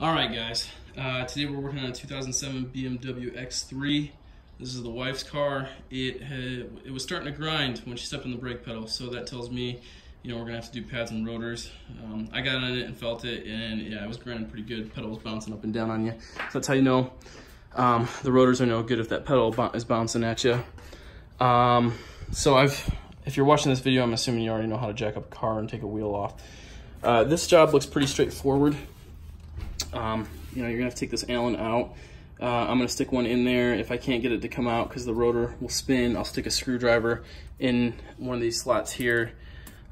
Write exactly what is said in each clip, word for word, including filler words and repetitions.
Alright guys, uh, today we're working on a two thousand seven B M W X three. This is the wife's car. It had, it was starting to grind when she stepped on the brake pedal, so that tells me, you know, we're going to have to do pads and rotors. Um, I got on it and felt it, and yeah, it was grinding pretty good. The pedal was bouncing up and down on you. So that's how you know um, the rotors are no good if that pedal is bouncing at you. Um, so I've, if you're watching this video, I'm assuming you already know how to jack up a car and take a wheel off. Uh, this job looks pretty straightforward. Um, you know, you're gonna have to take this Allen out. Uh, I'm gonna stick one in there. If I can't get it to come out because the rotor will spin, I'll stick a screwdriver in one of these slots here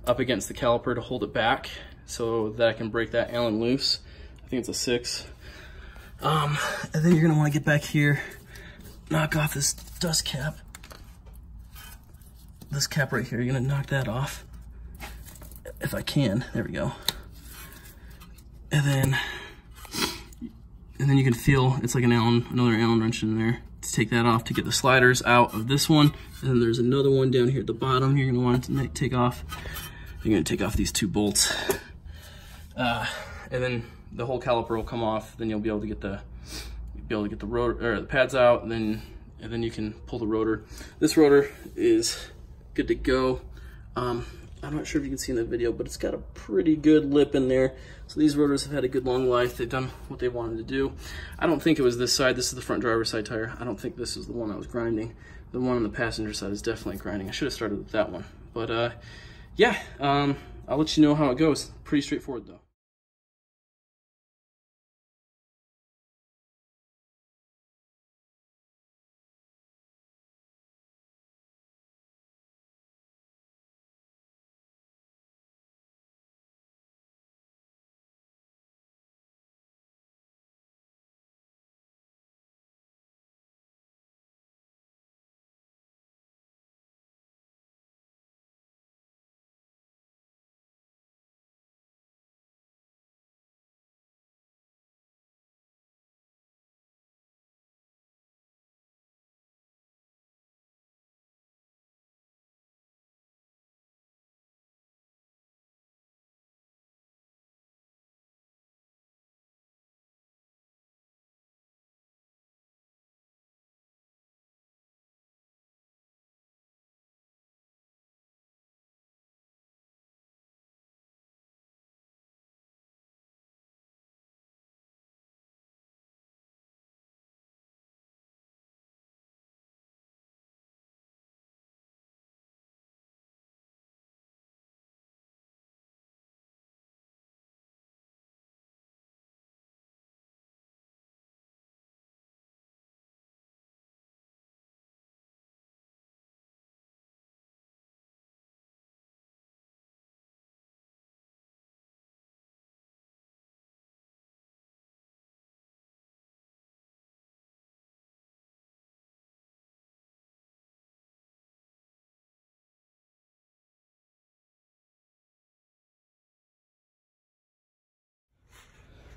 up against the caliper to hold it back so that I can break that Allen loose. I think it's a six. Um, and then you're gonna wanna get back here, knock off this dust cap. This cap right here, you're gonna knock that off. If I can, there we go. And then And then you can feel, it's like an Allen, another Allen wrench in there to take that off to get the sliders out of this one. And then there's another one down here at the bottom you're gonna want to make, take off. You're gonna take off these two bolts. Uh, and then the whole caliper will come off. Then you'll be able to get the, you'll be able to get the rotor, or the pads out. And then, and then you can pull the rotor. This rotor is good to go. Um, I'm not sure if you can see in the video, but it's got a pretty good lip in there. So these rotors have had a good long life. They've done what they wanted to do. I don't think it was this side. This is the front driver's side tire. I don't think this is the one I was grinding. The one on the passenger side is definitely grinding. I should have started with that one. But uh, yeah, um, I'll let you know how it goes. Pretty straightforward though.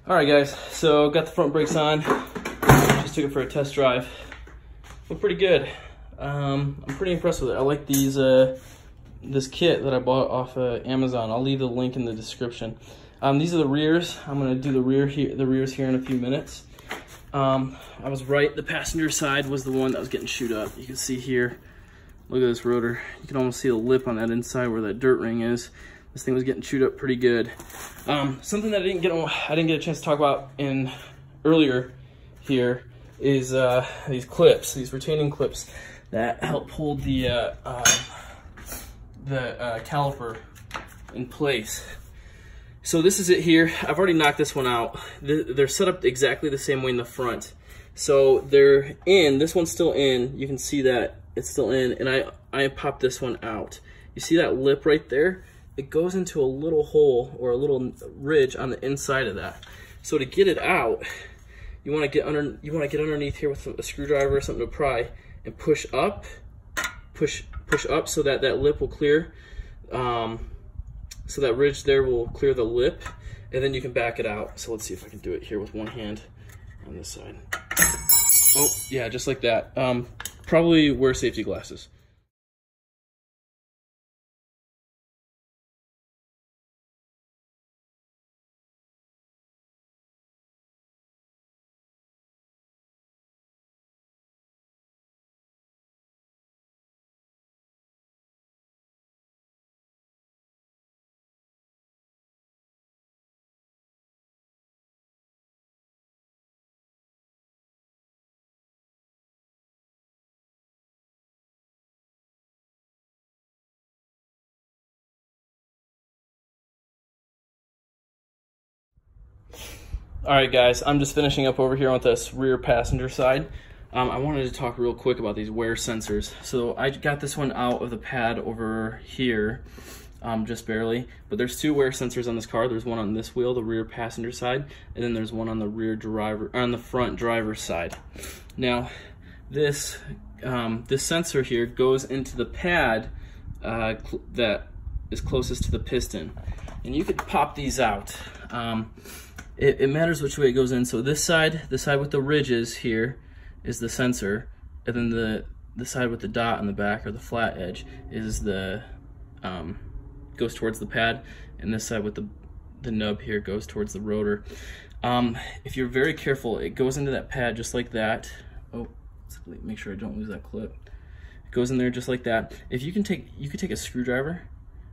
Alright guys, so got the front brakes on, just took it for a test drive. Looked pretty good. Um, I'm pretty impressed with it. I like these, uh, this kit that I bought off uh, Amazon. I'll leave the link in the description. Um, these are the rears. I'm going to do the, rear here, the rears here in a few minutes. Um, I was right, the passenger side was the one that was getting chewed up. You can see here, look at this rotor. You can almost see the lip on that inside where that dirt ring is. This thing was getting chewed up pretty good. Um, something that I didn't get I didn't get a chance to talk about in earlier here is uh, these clips, these retaining clips that help hold the uh, uh, the uh, caliper in place. So this is it here. I've already knocked this one out. They're set up exactly the same way in the front. So they're in. This one's still in. You can see that it's still in. And I I popped this one out. You see that lip right there? It goes into a little hole or a little ridge on the inside of that. So to get it out, you want to get under. You want to get underneath here with a screwdriver or something to pry and push up, push push up so that that lip will clear. Um, so that ridge there will clear the lip, and then you can back it out. So let's see if I can do it here with one hand on this side. Oh yeah, just like that. Um, probably wear safety glasses. Alright guys, I'm just finishing up over here on this rear passenger side. Um, I wanted to talk real quick about these wear sensors. So I got this one out of the pad over here, um, just barely. But there's two wear sensors on this car. There's one on this wheel, the rear passenger side, and then there's one on the rear driver, on the front driver's side. Now, this um, this sensor here goes into the pad uh, that is closest to the piston, and you could pop these out. Um, it, it matters which way it goes in. So this side, the side with the ridges here, is the sensor, and then the the side with the dot in the back or the flat edge is the um, goes towards the pad, and this side with the the nub here goes towards the rotor. Um, if you're very careful, it goes into that pad just like that. Oh, let's make sure I don't lose that clip. It goes in there just like that. If you can take you could take a screwdriver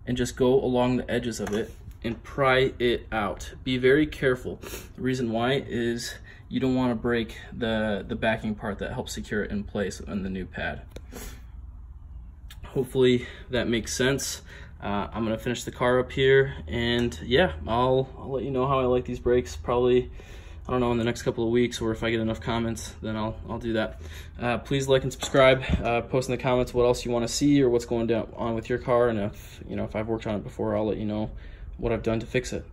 and just go along the edges of it and pry it out. Be very careful. The reason why is you don't want to break the, the backing part that helps secure it in place on the new pad. Hopefully that makes sense. Uh, I'm gonna finish the car up here, and yeah, I'll, I'll let you know how I like these brakes. Probably, I don't know, in the next couple of weeks, or if I get enough comments, then I'll, I'll do that. Uh, please like and subscribe, uh, post in the comments what else you wanna see or what's going down on with your car, and if, you know, if I've worked on it before, I'll let you know what I've done to fix it.